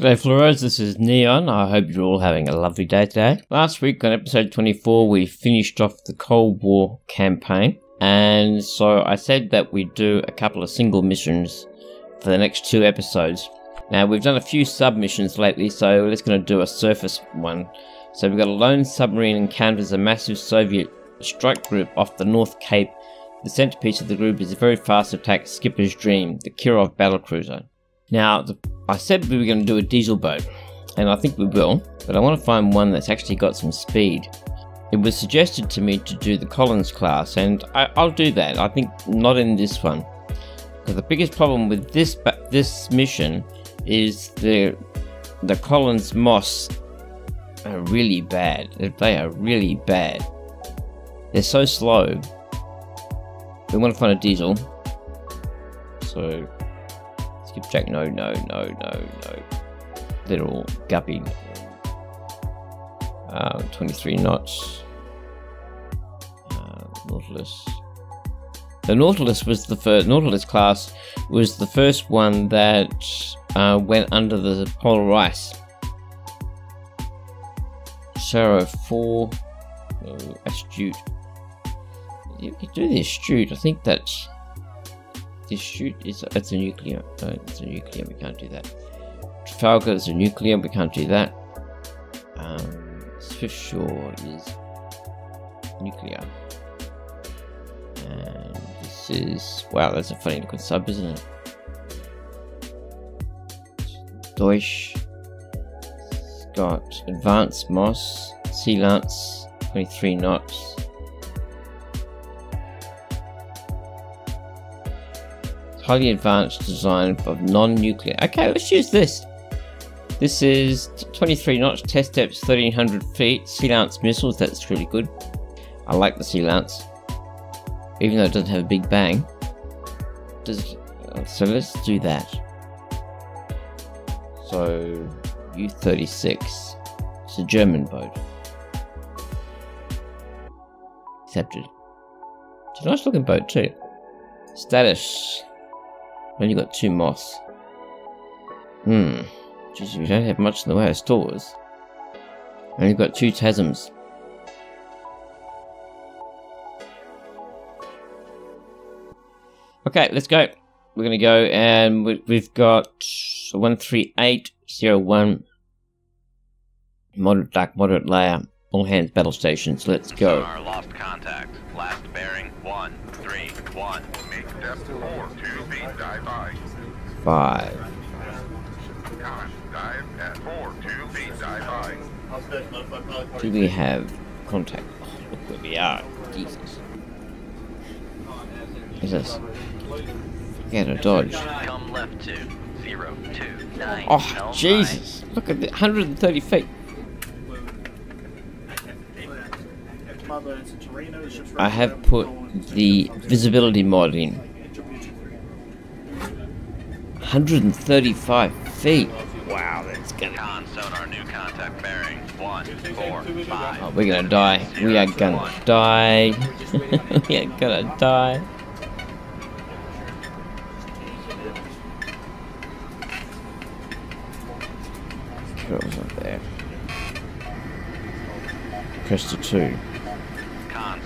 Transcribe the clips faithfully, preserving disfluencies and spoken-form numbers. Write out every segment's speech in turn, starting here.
G'day Flores, this is Neon. I hope you're all having a lovely day today. Last week on episode twenty-four we finished off the Cold War campaign, and so I said that we'd do a couple of single missions for the next two episodes. Now we've done a few sub missions lately, so let's going to do a surface one. So we've got a lone submarine encounters a massive Soviet strike group off the North Cape. The centerpiece of the group is a very fast attack skipper's dream, the Kirov battlecruiser. Now, the, I said we were going to do a diesel boat, and I think we will, but I want to find one that's actually got some speed. It was suggested to me to do the Collins class, and I, I'll do that. I think not in this one. Because the biggest problem with this this mission is the, the Collins Moss are really bad. They are really bad. They're so slow. We want to find a diesel. So... Skipjack, no, no, no, no, no. They're all guppy. Uh, twenty-three knots. Uh, Nautilus. The Nautilus was the first. Nautilus class was the first one that uh, went under the polar ice. Sorrow four. No, Astute. You could do the Astute. I think that's. This shoot is it's a nuclear. No, it's a nuclear. We can't do that. Trafalgar is a nuclear. We can't do that. Um, Swift Shore is nuclear. And this is wow. That's a funny looking sub, isn't it? Deutsch. It's got advanced Moss, Sea Lance, twenty-three knots. Highly advanced design of non-nuclear. Okay, let's use this. This is twenty-three knots, test steps, thirteen hundred feet, Sea Lance missiles. That's really good. I like the Sea Lance, even though it doesn't have a big bang. Does it? So let's do that. So U thirty-six. It's a German boat. Accepted. It's a nice looking boat too. Status. Only got two moths. Hmm. Geez, we don't have much in the way of stores. Only got two TASMs. Okay, let's go. We're gonna go, and we've got one three eight zero one. Moderate dark, moderate layer. All hands battle stations. Let's go. Our lost contact. Last bearing one three one. Make depth four two feet. Dive by five. Dive at four two feet. Dive by. Do we have contact? Oh, look where we are. Jesus. Is this? Forget a dodge. Come left to zero two nine. Oh Jesus! Look at the hundred and thirty feet. I have put the visibility mod in. one hundred thirty-five feet. Wow, that's gonna. Oh, we're gonna die. We are gonna die. We are gonna die. Girl's up there. Cresta two.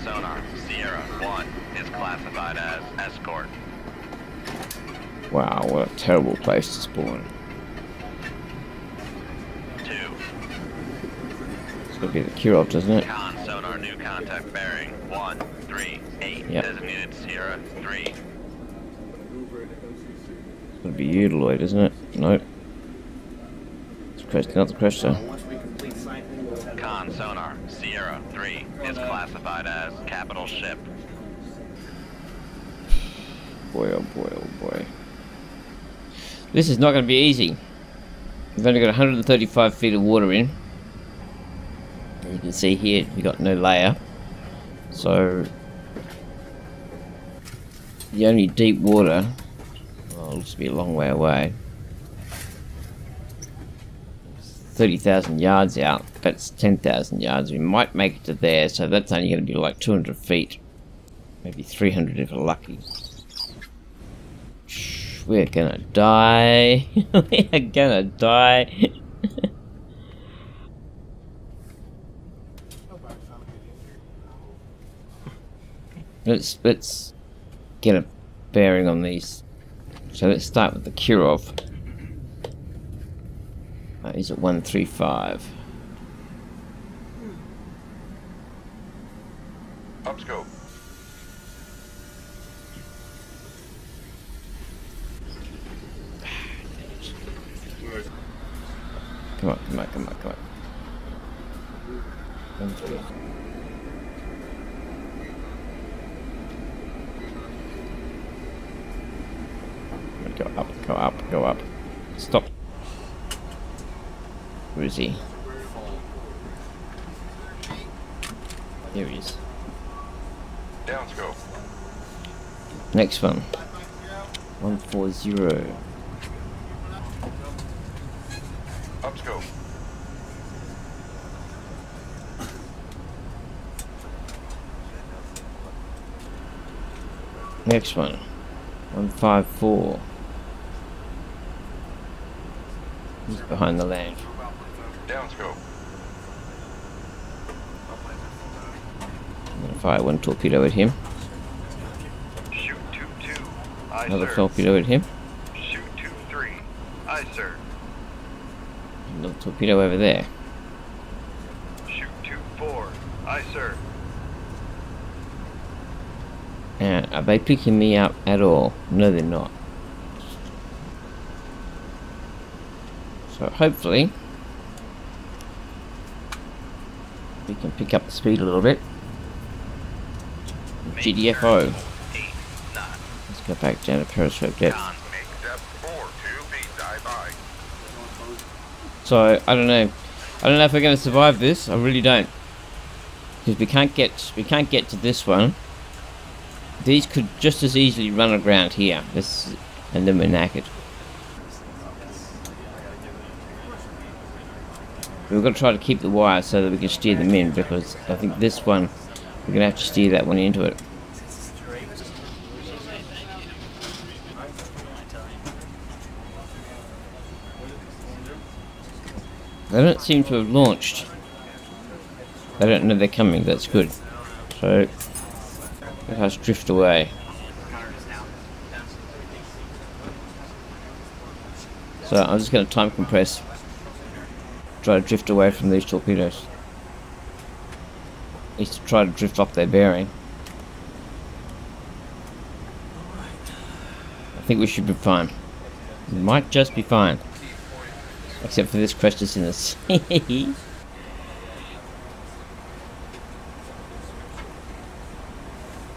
Sonar Sierra one is classified as escort. Wow, what a terrible place to spawn. Two. It's gonna be the Kirov, doesn't it? Con sonar new contact bearing one three eight. Yep. Designated Sierra three. It's gonna be Udaloid, isn't it? Nope. It's Cresta, not the Cresta. Con sonar Sierra three is classified as capital ship. Boy, oh boy, oh boy. This is not going to be easy. We've only got one hundred thirty-five feet of water in. As you can see here, we got no layer. So the only deep water, well, it looks to be a long way away. thirty thousand yards out, that's ten thousand yards. We might make it to there, so that's only going to be like two hundred feet, maybe three hundred if we're lucky. we're gonna die. We're gonna die. let's let's get a bearing on these. So let's start with the Kirov. Uh, he's at one three five. Up scope. Come on, come on, come on, come on. One, three. Go up, go up, go up. Stop. Where is he? Here he is. Down to go. Next one. One four zero. Up to go. Next one. One five four. He's behind the land. Down to go. I'm gonna fire one torpedo at him. Shoot two two. Aye, Another sir. torpedo at him. Shoot two three. Aye, sir. Another torpedo over there. Shoot two four. Aye, sir. And are they picking me up at all? No, they're not. So hopefully we can pick up the speed a little bit. G D F O. Eight, Let's go back down to periscope depth. Four, two, die by. So I don't know. I don't know if we're going to survive this. I really don't, because we can't get we can't get to this one. These could just as easily run aground here. This, and then we're knackered. We've got to try to keep the wire so that we can steer them in, because I think this one, we're going to have to steer that one into it. They don't seem to have launched. They don't know they're coming, that's good. So, let us drift away. So I'm just going to time compress. Try to drift away from these torpedoes. At least try to drift off their bearing. I think we should be fine. We might just be fine. Except for this Cresta's in the sea.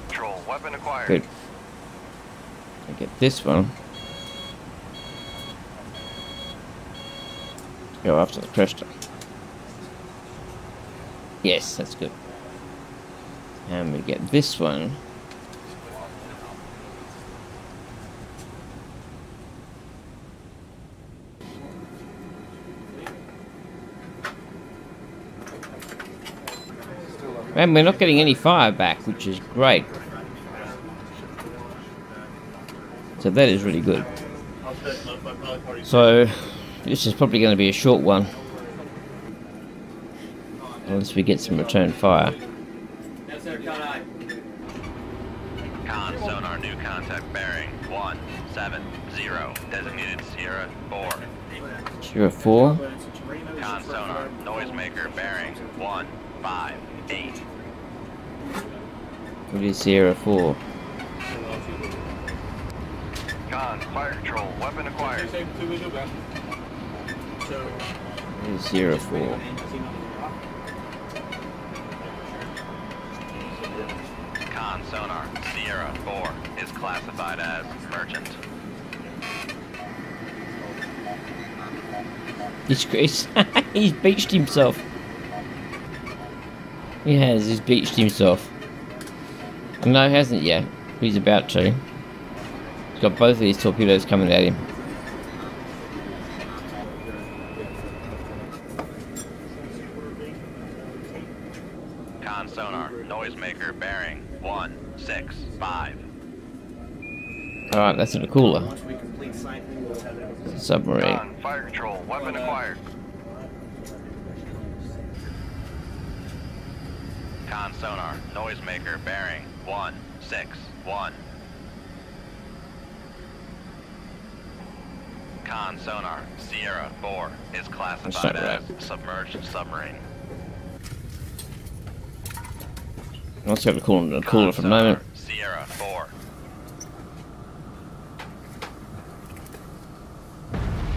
Control, weapon acquired. Good. I get this one. Go after the Cresta. Yes, that's good. And we get this one. And we're not getting any fire back, which is great. So that is really good. So this is probably going to be a short one, unless we get some return fire. Yes, sir, con sonar, new contact bearing one seven zero, designated Sierra four. Sierra four. Con sonar, noisemaker bearing one five eight. What is Sierra four? Con fire control, weapon acquired. Zero four. Con sonar Sierra four is classified as merchant. He's Chris. He's beached himself. He has. He's beached himself. No, he hasn't yet. He's about to. He's got both of these torpedoes coming at him. Sonar, noisemaker bearing one six five. Alright, that's an Akula. Submarine. Fire control, weapon acquired. Con sonar, noisemaker, bearing, one, six, one. Con sonar, Sierra, four, is classified as submerged submarine. Let's have a cooler cooler for a moment. Sierra, four.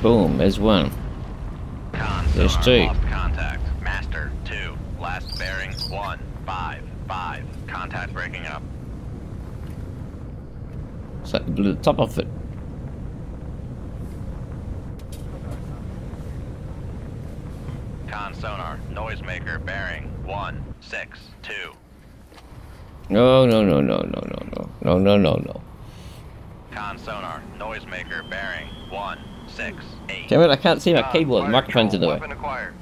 Boom, there's one. Con there's two. Off contact, master, two, last bearing, one, five, five, contact breaking up. So I blew the top off it. Con sonar, noisemaker, bearing, one, six, two. No, no, no, no, no, no, no, no, no, no, no. Con sonar, noisemaker, bearing, one, six, eight. Damn it, I can't see my cable and the microphone's in the way. Acquired.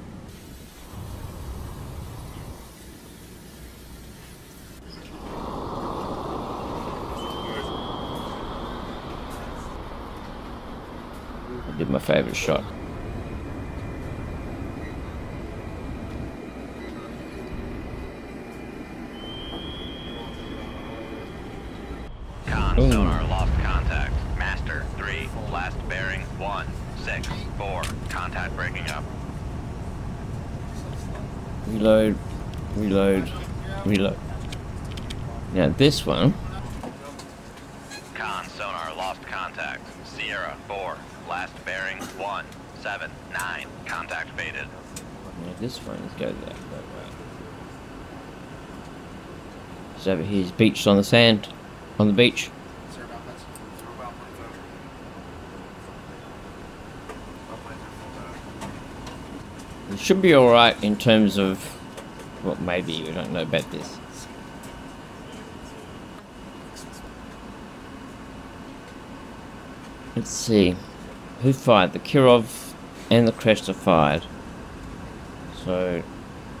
I did my favorite shot. Sonar lost contact. Master three. Last bearing one six four. Contact breaking up. Reload. Reload. Reload. Now this one. Con sonar lost contact. Sierra four. Last bearing one seven nine. Contact faded. Now this one is go that way. So over here's beached on the sand, on the beach. It should be alright in terms of what, well, maybe we don't know about this. Let's see. Who fired? The Kirov and the Cresta fired. So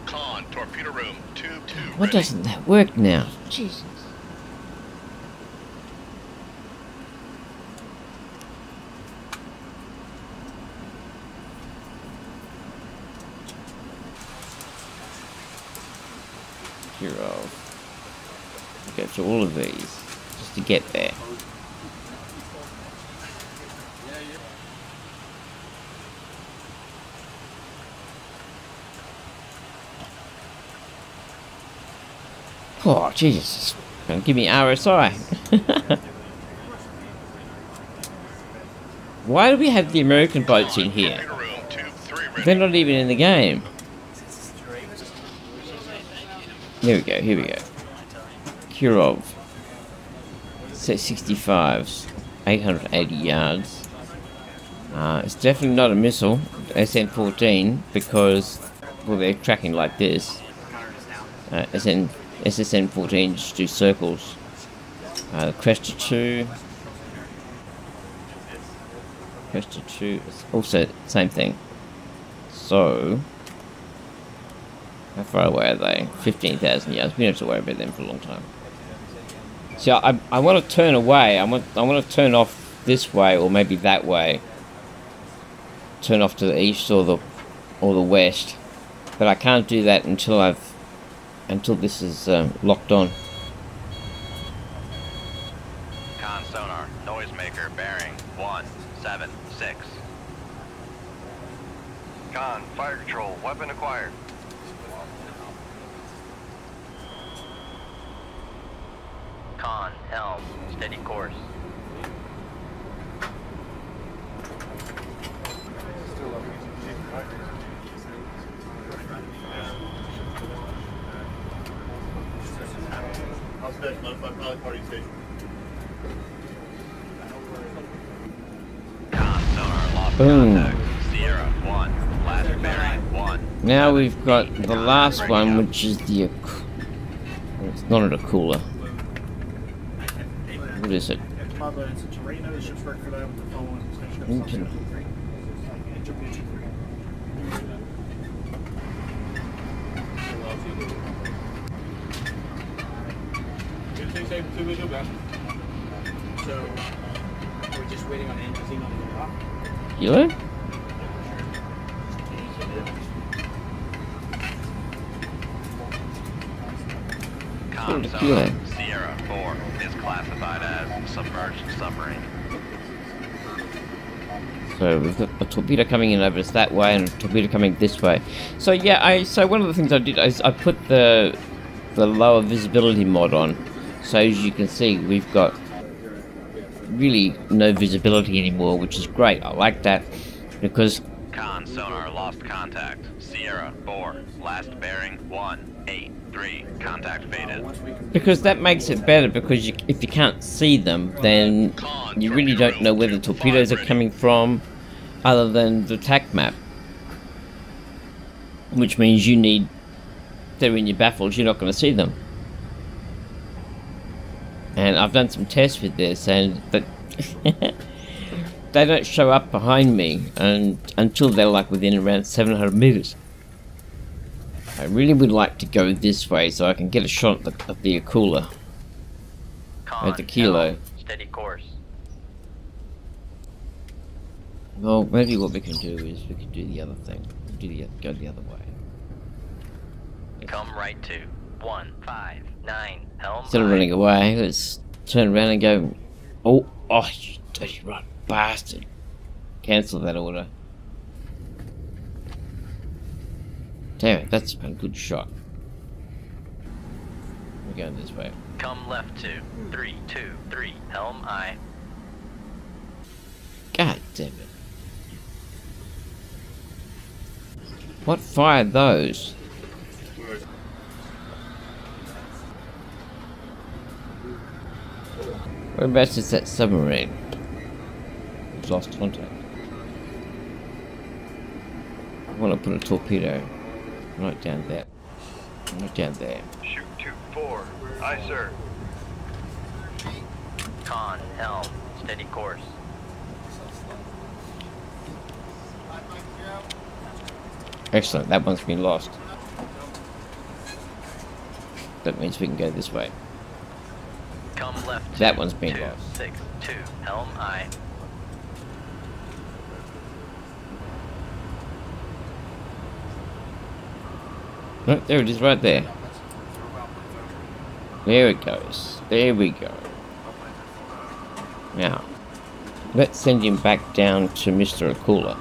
Con, torpedo room, two two. Why doesn't that work now? Jesus. Kirov. Go through all of these just to get there. Oh Jesus! Don't give me R S I. Why do we have the American boats in here? They're not even in the game. There we go, here we go. Kirov. Set sixty-fives. eight hundred eighty yards. Uh, it's definitely not a missile. S N fourteen, because, well, they're tracking like this. Uh, S S N fourteen just do circles. Uh, Cresta two. Cresta two. Also, same thing. So... how far away are they? fifteen thousand yards. We don't have to worry about them for a long time. See, I, I want to turn away. I want I want to turn off this way, or maybe that way. Turn off to the east or the or the west, but I can't do that until I've until this is um, locked on. Con sonar, noisemaker, bearing one seven six. Con fire control, weapon acquired. Con, helm, steady course. Boom. Now we've got the last one, which is the Akula. It's not an Akula. What is it? Okay. just waiting on Andrew Zing on the dock. Kilo? Calm zone. Kilo. Sierra four is classified as submerged submarine. So we've got a torpedo coming in over us that way and a torpedo coming this way. So yeah, I so one of the things I did is I put the the lower visibility mod on. So as you can see, we've got really no visibility anymore, which is great. I like that because con sonar lost contact. Sierra four, last bearing one eight three, contact faded. Because that makes it better, because you, if you can't see them, then you really don't know where the torpedoes are coming from other than the attack map, which means you need they're in your baffles, you're not going to see them. And I've done some tests with this, and but they don't show up behind me and until they're like within around seven hundred meters. I really would like to go this way so I can get a shot at the, at the Akula, at the Kilo. Steady course. Well, maybe what we can do is we can do the other thing. Do the go the other way. Come right to one five nine. Helm. Instead of running away, let's turn around and go. Oh, oh, you dirty run bastard! Cancel that order. Damn it, that's a good shot. We're going this way. Come left to three two three. Helm I. God damn it! What fired those? Whereabouts is that submarine? It's lost contact. I want to put a torpedo. Right down there. Right down there. Shoot two four. Aye, sir. Con, helm, steady course. Excellent. That one's been lost. That means we can go this way. Come left. That one's been two, lost. Six two. Helm I. Oh, there it is, right there. There it goes. There we go. Now, let's send him back down to Mister Akula.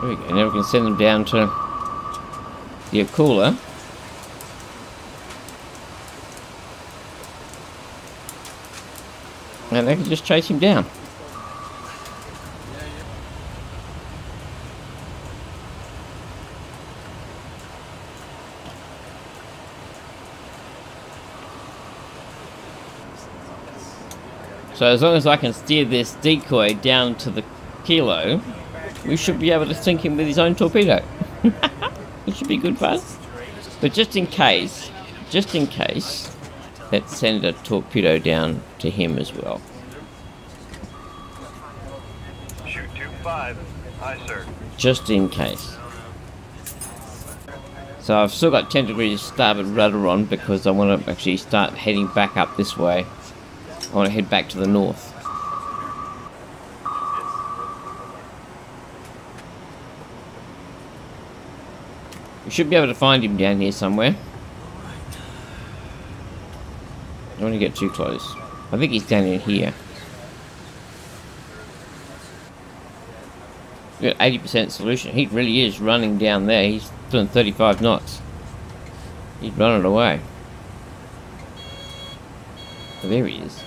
There we go. Now we can send them down to the Akula. And they can just chase him down. So as long as I can steer this decoy down to the Kilo, we should be able to sink him with his own torpedo. It should be good fun. But just in case, just in case, let's send a torpedo down to him as well. Shoot two five, aye, sir. Just in case. So I've still got ten degrees starboard rudder on because I want to actually start heading back up this way. I want to head back to the north. We should be able to find him down here somewhere. I don't want to get too close. I think he's down in here. We've got eighty percent solution. He really is running down there. He's doing thirty-five knots. He's running away. Oh, there he is.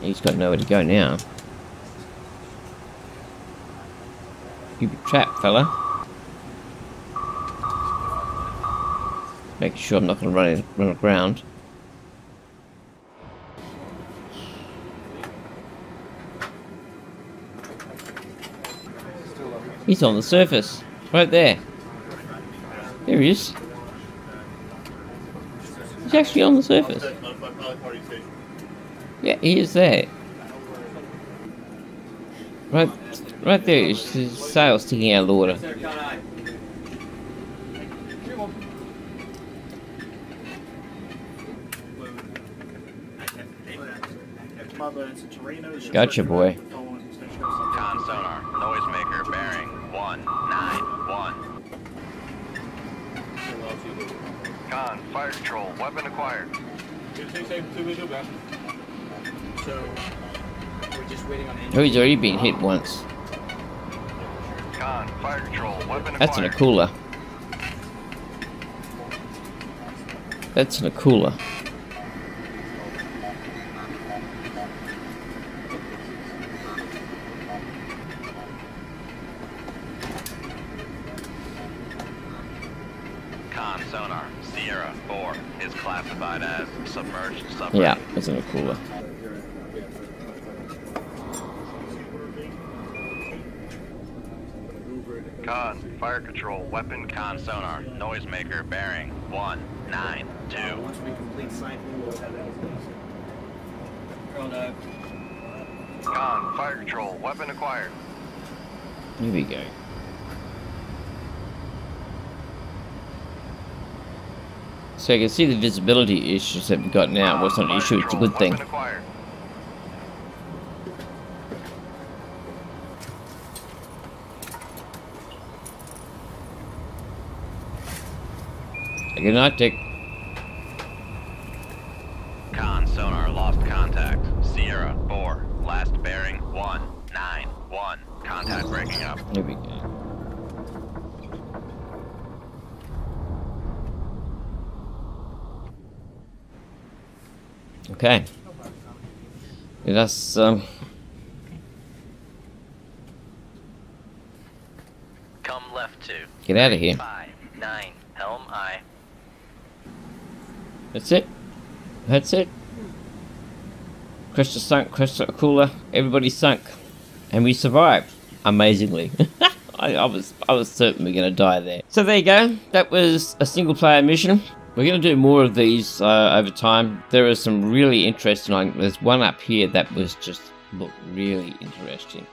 He's got nowhere to go now. You'd be trapped, fella. Making sure I'm not going to run, in, run aground. He's on the surface, right there. There he is. He's actually on the surface. Yeah, he is there. Right, right there is his sail sticking out of the water. Gotcha, boy. Con sonar, noisemaker bearing one nine one. Con, fire control, weapon acquired. Oh, he's already been hit once. Con, fire control, weapon acquired. That's an Akula. That's an Akula. Yeah, it's in a cooler. Con, fire control, weapon, con sonar, noisemaker, bearing, one, nine, two. Once we complete sign, we will have that. Con, fire control, weapon acquired. Here we go. So you can see the visibility issues that we've got now. Well, it's not an issue, it's a good thing. Good night, Dick. Con sonar lost contact. Sierra four, last bearing one nine one. Contact breaking up. Here we go. Okay, let us um... come left to get out of here. Five, nine, helm I. That's it. That's it. Cresta sunk. Cresta Akula. Everybody sunk, and we survived amazingly. I, I was I was certain we we're gonna die there. So there you go. That was a single player mission. We're going to do more of these uh, over time. There are some really interesting. There's one up here that was just looked really interesting.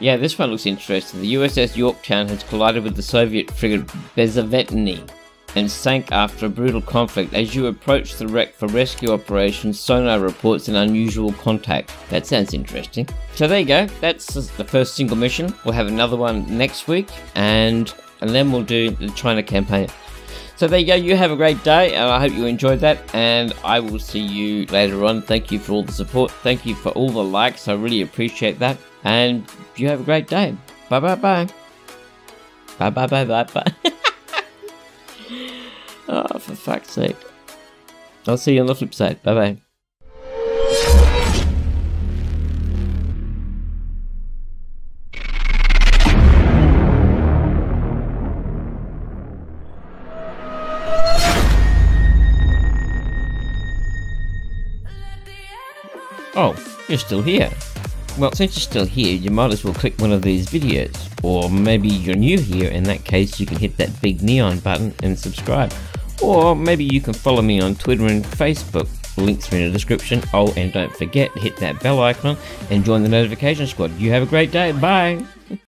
Yeah, this one looks interesting. The U S S Yorktown has collided with the Soviet frigate Bezavetny and sank after a brutal conflict. As you approach the wreck for rescue operations, sonar reports an unusual contact. That sounds interesting. So there you go. That's the first single mission. We'll have another one next week, and and then we'll do the China campaign. So there you go, you have a great day, and I hope you enjoyed that, and I will see you later on. Thank you for all the support, thank you for all the likes, I really appreciate that, and you have a great day. Bye bye bye. Bye bye bye bye bye. Oh, for fuck's sake. I'll see you on the flip side, bye bye. Oh, you're still here. Well, since you're still here, you might as well click one of these videos. Or maybe you're new here, in that case you can hit that big neon button and subscribe. Or maybe you can follow me on Twitter and Facebook. Links are in the description. Oh, and don't forget, hit that bell icon and join the notification squad. You have a great day. Bye.